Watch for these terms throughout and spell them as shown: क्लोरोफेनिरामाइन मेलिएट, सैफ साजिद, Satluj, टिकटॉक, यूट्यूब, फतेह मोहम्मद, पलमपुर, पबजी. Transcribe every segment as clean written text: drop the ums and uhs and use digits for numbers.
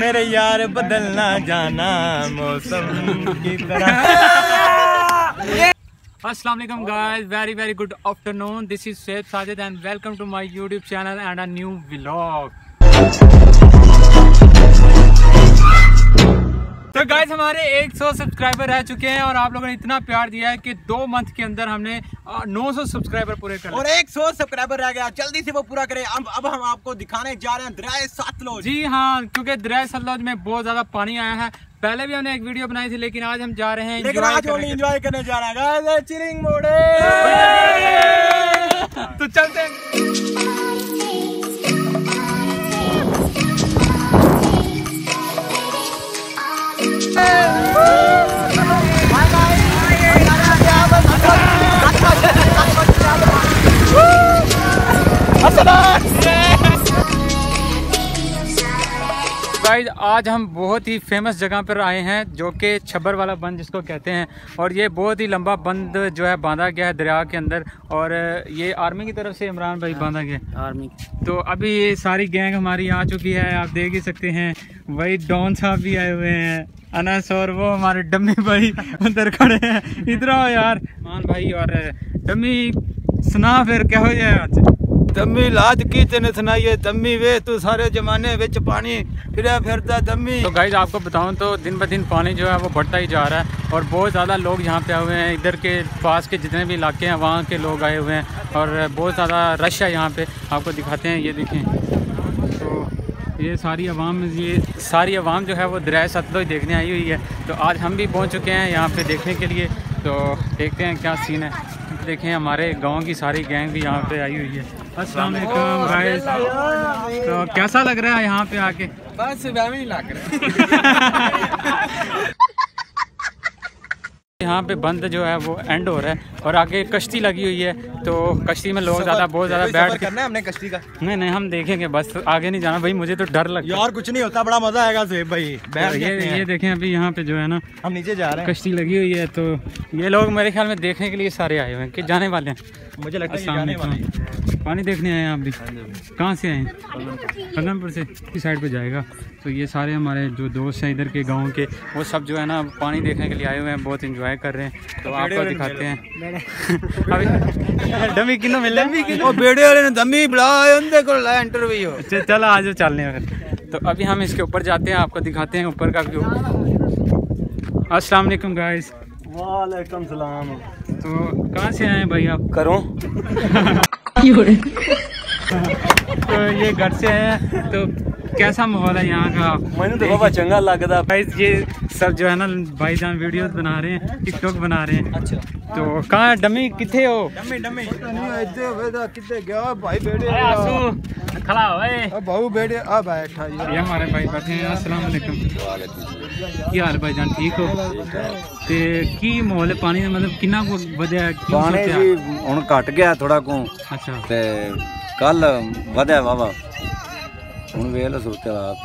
मेरे यार बदलना जाना मौसम की तरह। अस्सलाम वालेकुम guys, very very good afternoon. This is सैफ साजिद and welcome to my यूट्यूब channel and a new vlog. तो गाइस हमारे 100 सब्सक्राइबर रह चुके हैं और आप लोगों ने इतना प्यार दिया है कि 2 मंथ के अंदर हमने 900 सब्सक्राइबर पूरे कर और 100 सब्सक्राइबर रह गया, जल्दी से वो पूरा करें। अब हम आपको दिखाने जा रहे हैं दरिया सतलुज। जी हाँ, क्योंकि दरिया सतलुज में बहुत ज्यादा पानी आया है। पहले भी हमने एक वीडियो बनाई थी, लेकिन आज हम जा रहे हैं एंजॉय करने जा रहे हैं। तो चलते हैं। गाइस आज हम बहुत ही फेमस जगह पर आए हैं, जो कि छबर वाला बंद जिसको कहते हैं। और ये बहुत ही लंबा बंद जो है बांधा गया है दरिया के अंदर, और ये आर्मी की तरफ से इमरान भाई बांधा गया आर्मी। तो अभी ये सारी गैंग हमारी आ चुकी है, आप देख ही सकते हैं। वही डॉन साहब भी आए हुए हैं, अनस, और वो हमारे डम्मी भाई अंदर खड़े हैं। इधर आओ यार मान भाई और डम्मी। सुना फिर क्या हो जाए आज दम्मी, लाज की तेने सुनाइए दम्मी वे तू सारे जमाने विच पानी फिरा फिरदा दम्मी। तो गाइज आपको बताऊं तो दिन ब दिन पानी जो है वो बढ़ता ही जा रहा है और बहुत ज़्यादा लोग यहाँ पे आए हुए हैं। इधर के पास के जितने भी इलाके हैं वहाँ के लोग आए हुए हैं और बहुत ज़्यादा रश है यहाँ पे। आपको दिखाते हैं, ये देखें। ये सारी आवाम जो है वो दरिया सतलुज देखने आई हुई है। तो आज हम भी पहुंच चुके हैं यहाँ पे देखने के लिए। तो देखते हैं क्या सीन है। देखें हमारे गांव की सारी गैंग भी यहाँ पे आई हुई है। अस्सलाम वालेकुम गाइस। तो कैसा लग रहा है यहाँ पे आके? बस वैसे ही लग रहा है। यहाँ पे बंद जो है वो एंड हो रहा है और आगे कश्ती लगी हुई है। तो कश्ती में लोग ज़्यादा बहुत ज़्यादा बैठ करना है हमने कश्ती का। नहीं, हम देखेंगे, बस आगे नहीं जाना भाई, मुझे तो डर लगता है। यार कुछ नहीं होता, बड़ा मजा आएगा सेब भाई। ये देखें अभी यहाँ पे जो है ना हम नीचे जा रहे हैं, कश्ती लगी हुई है। तो ये लोग मेरे ख्याल में देखने के लिए सारे आए हुए हैं कि जाने वाले हैं, मुझे लगता है। पानी देखने आए हैं आप भी? कहाँ से आए हैं? पलमपुर से इस साइड पर जाएगा। तो ये सारे हमारे जो दोस्त हैं इधर के गाँव के, वो सब जो है ना पानी देखने के लिए आए हुए हैं, बहुत इंजॉय कर रहे हैं। तो आपको दिखाते हैं। डमी किन्नो मिले? ओ बेड़े वाले ने डमी बुलाया, उनके को लाया इंटरव्यू। चल आज चलने फिर। तो अभी हम इसके ऊपर जाते हैं, आपको दिखाते हैं ऊपर का व्यू। अस्सलाम वालेकुम गाइस। वालेकुम सलाम। तो कहाँ से आए हैं भाई आप? करो तो ये घर से है। तो कैसा माहौल है यहाँ का? मैंने तो बहुत चंगा लगता है। ये सब जो है ना भाई जान वीडियोस बना रहे हैं, टिकटॉक बना रहे हैं। अच्छा, तो कहाँ डमी किथे हो? डमी तो नहीं इधर वेदा किथे गया भाई? बेड़े आसू खड़ा ओए बहु बेड़े आ बैठा। ये हमारे भाई बैठे हैं। अस्सलाम वालेकुम। क्या हाल भाई जान, ठीक हो? ते की माहौल है पानी मतलब कितना को वजह? पानी जी हुन घट गया थोड़ा को। अच्छा, ते कल वजह वावा हुन वेला सुरते आप।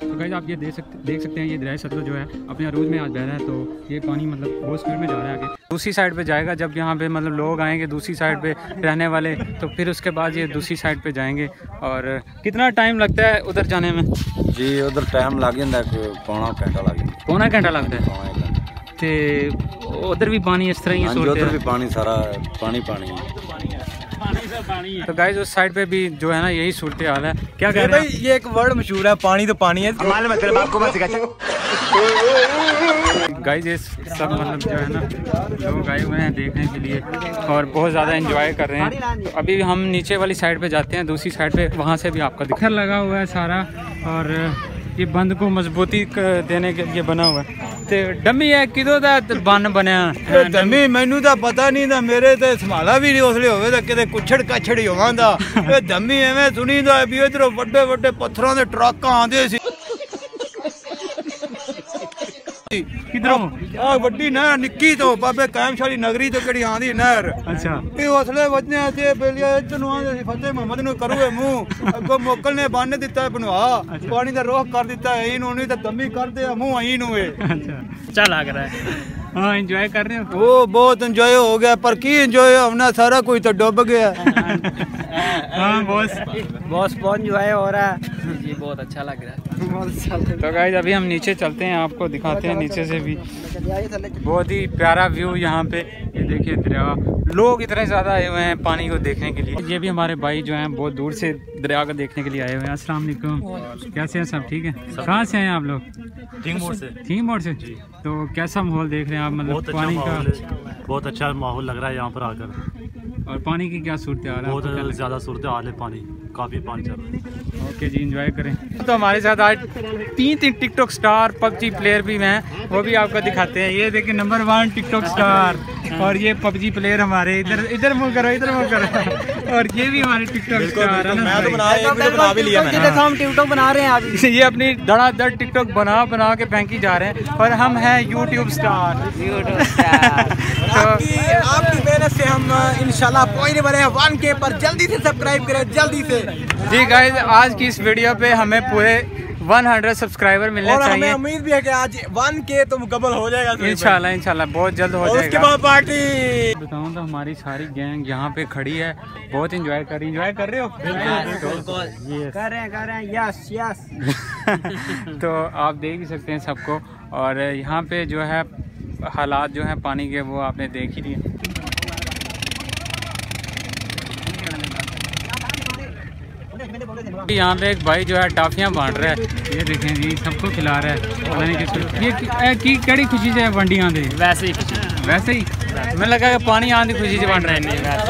तो आप ये देख सकते हैं, ये दरिया सतलुज जो है अपने अरूज में आज बह रहा है। तो ये पानी मतलब बहुत स्पीड में जा रहा है। आगे दूसरी साइड पे जाएगा, जब यहाँ पे मतलब लोग आएंगे दूसरी साइड पे रहने वाले, तो फिर उसके बाद ये दूसरी साइड पे जाएंगे। और कितना टाइम लगता है उधर जाने में? जी उधर टाइम लग जाता है, पौना घंटा लगता है। तो उधर भी पानी इस तरह ही? उधर भी पानी सारा पानी। तो गाइस उस साइड पे भी जो है ना यही सूरत हाल है। क्या कह रहे हैं भाई? ये एक वर्ड मशहूर है, पानी तो पानी है। गाइस ये सब मतलब जो है ना लोग आए हुए हैं देखने के लिए और बहुत ज़्यादा एंजॉय कर रहे हैं। तो अभी हम नीचे वाली साइड पे जाते हैं, दूसरी साइड पे, वहाँ से भी आपका दिखर लगा हुआ है सारा और ये बंद को मजबूती देने के लिए बना हुआ है। डमी है किदों दा बन बनया? डमी मैनू तो पता नहीं ना, मेरे तो संभाला भी नहीं उसले होवे किते कुछड़ काछड़ ही होवां दा। ए डमी एवें सुनी दा भी इधरों बड़े बड़े पत्थरों दे ट्रक आंदे सी किधरों आ बड़ी नहर निक्की तो बाबे कायमशाली नगरी तो कड़ी आंदी नहर। अच्छा, ए उसले वजने ते बेलिया इतनों आंदे सी फतेह मोहम्मद नु करूए मुंह अगो मोकल ने बन दिता बनवा पानी दा रोह कर दिता है इनों ने। तो डमी कर दे मुंह इनों ए। अच्छा, चल आ रहा है। हाँ एंजॉय कर रहे हो। वो बहुत एंजॉय हो गया, पर की एंजॉय हमने सारा कोई तो डूब गया। हाँ बहुत एंजॉय हो रहा है जी, बहुत अच्छा लग रहा है, बहुत अच्छा लग रहा है। तो गाइस अभी हम नीचे चलते हैं, आपको दिखाते हैं नीचे से भी बहुत ही प्यारा व्यू यहाँ पे। ये देखिए दरिया, लोग इतने ज़्यादा आए हुए हैं पानी को देखने के लिए। ये भी हमारे भाई जो हैं बहुत दूर से दरिया को देखने के लिए आए हुए हैं। अस्सलाम वालेकुम, कैसे हैं सब? ठीक है। कहाँ से हैं आप लोग? थीम बोर्ड से। तो कैसा माहौल देख रहे हैं आप? मतलब पानी का बहुत अच्छा माहौल लग रहा है यहाँ पर आकर। और पानी की क्या सूरत हाल है? बहुत ज़्यादा सूरत हाल है, पानी काफ़ी पानी चल रहा है। ओके जी, एंजॉय करें। तो हमारे साथ आज तीन टिकटॉक स्टार पबजी प्लेयर भी हैं, वो भी आपको दिखाते हैं। ये देखिए नंबर 1 टिकटॉक स्टार, और ये पबजी प्लेयर हमारे इधर मुँह करो, इधर मुँह करो। और ये भी हमारे टिकटॉक स्टार है। मैं तो बना भी लिया, हम टिकटॉक बना रहे हैं आज। ये अपनी धड़ाधड़ टिकटॉक बना के फेंकी जा रहे हैं। और हम हैं यूट्यूब स्टार। आपकी मेहनत से हम इंशाल्लाह पहुंचने वाले हैं 1K पर। जल्दी से सब्सक्राइब करें, जल्दी से। जी गाइस, आज की इस वीडियो पे हमें पूरे 100 सब्सक्राइबर मिलने चाहिए, और हमें उम्मीद भी है कि आज 1K तो मुकम्मल हो जाएगा इंशाल्लाह। बहुत जल्द हो जाएगा। उसके बाद पार्टी बताऊं तो हमारी सारी गैंग यहाँ पे खड़ी है, बहुत एंजॉय कर रही। एंजॉय कर रहे हो? कर रहे हैं यस। तो आप देख ही सकते हैं सबको। और यहाँ पे जो है हालात जो हैं पानी के, वो आपने देख ही लिए। यहाँ पे एक भाई जो है टाफियाँ बांट रहा है, ये देखें जी, सबको खिला रहा है। ये किड़ी खुशी से वंडियाँ दे? वैसे ही मैं लगा कि पानी आने की खुशी से बांट रहे हैं।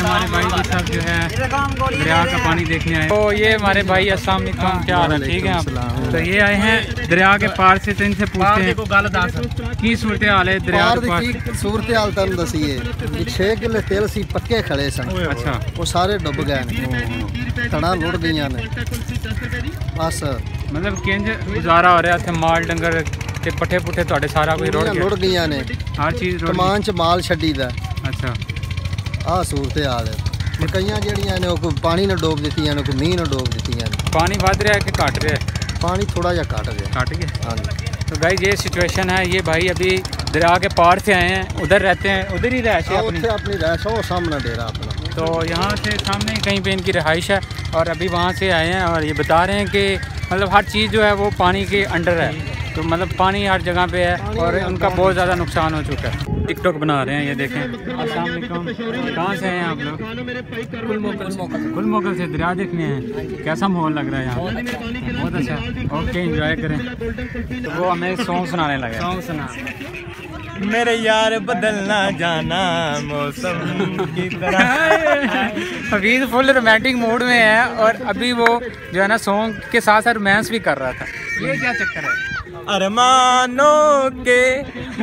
हमारे भाई जी सब जो है दरिया का पानी देखने आए। तो ये हमारे भाई अस्सलाम वालेकुम, क्या हाल है? ठीक है आप? तो ये आए हैं दरिया के पार से, तो इनसे पूछते हैं की सूरत हाल है दरिया के पार। सूरत हाल तुम दसीए, 6 किलो तेल सी पक्के खड़े सन। अच्छा, वो सारे डुब गए, तड़ा लुढ़ गई ने बस। मतलब कि गुजारा हो रहा है माल डंगर ते पठे पुठे तुहाडे सारा कोई रुड़ गईयां ने, हर चीज कमान च माल छड्डी दा। अच्छा, आ सूरत हाल है। कईयां जेड़ियां ने कोई पानी ने डूब दित्तियां ने, कोई मींह ने डूब दित्तियां ने। पानी वध रहा है कि घट रहा है? पानी थोड़ा जा घट गया। हां, तो गाइस ये सिचुएशन है। ये भाई अभी दरिया के पार से आए हैं, उधर रहते हैं, उधर ही रहते हैं अपनी रहश है, और सामने डेरा अपना। तो यहाँ से सामने कहीं पे इनकी रहाइश है, और अभी वहाँ से आए हैं। और ये बता रहे हैं कि मतलब हर चीज़ जो है वो पानी के अंडर है, तो मतलब पानी हर जगह पे है, और उनका बहुत ज़्यादा नुकसान हो चुका है। टिकटॉक बना रहे हैं, ये देखें। अस्सलाम वालेकुम, कहाँ से हैं आप लोग? गुलमोकल से दरिया देखने हैं। कैसा माहौल लग रहा है यहाँ? बहुत अच्छा, ओके एंजॉय करें। तो वो हमें सॉन्ग सुनाने लगे। सॉन्ग सुना मेरे यार, बदलना जाना मौसम की तरह। हफीज फुल रोमांटिक मूड में है, और अभी वो जो है ना सॉन्ग के साथ साथ रोमांस भी कर रहा था। ये क्या चक्कर है? अरमानों के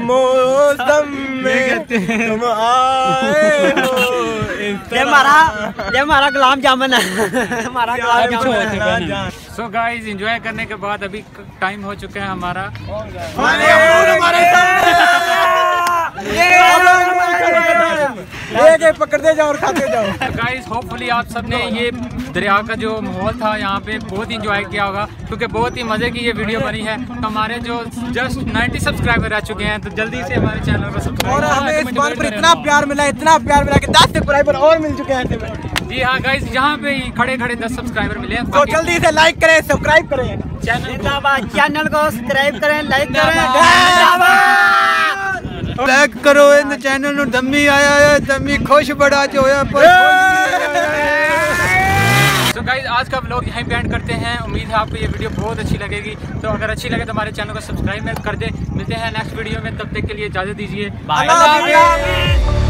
मौसम में तुम आए हो। ये हमारा गुलाम जामुन है, हमारा गुलाम जामुन है। सो गाइस, एंजॉय करने के बाद अभी टाइम हो चुका है हमारा। ये पकड़ते जाओ और खाते जाओ। गाइस, होपफुली आप सबने ये दरिया का जो माहौल था यहाँ पे बहुत इंजॉय किया होगा, क्योंकि बहुत ही मज़े की ये वीडियो बनी है। हमारे जो जस्ट 90 सब्सक्राइबर रह चुके हैं, तो जल्दी से हमारे चैनल को सब्सक्राइब। और हमें इस बार पर इतना प्यार मिला कि 10 सब्सक्राइबर और मिल चुके हैं। जी हाँ गाइस, यहाँ पे खड़े 10 सब्सक्राइबर मिले हैं। तो जल्दी से लाइक करें, सब्सक्राइब करें, चैनल को सब्सक्राइब करें, लाइक करें, लाइक करो। इन चैनल नू दम्मी आया है, दम्मी खुश बड़ा जो है। तो गाइज, आज का व्लॉग यहीं पे एंड करते हैं। उम्मीद है आपको ये वीडियो बहुत अच्छी लगेगी। तो अगर अच्छी लगे तो हमारे चैनल को सब्सक्राइब कर दे। मिलते हैं नेक्स्ट वीडियो में, तब तक के लिए इजाजत दीजिए, बाय।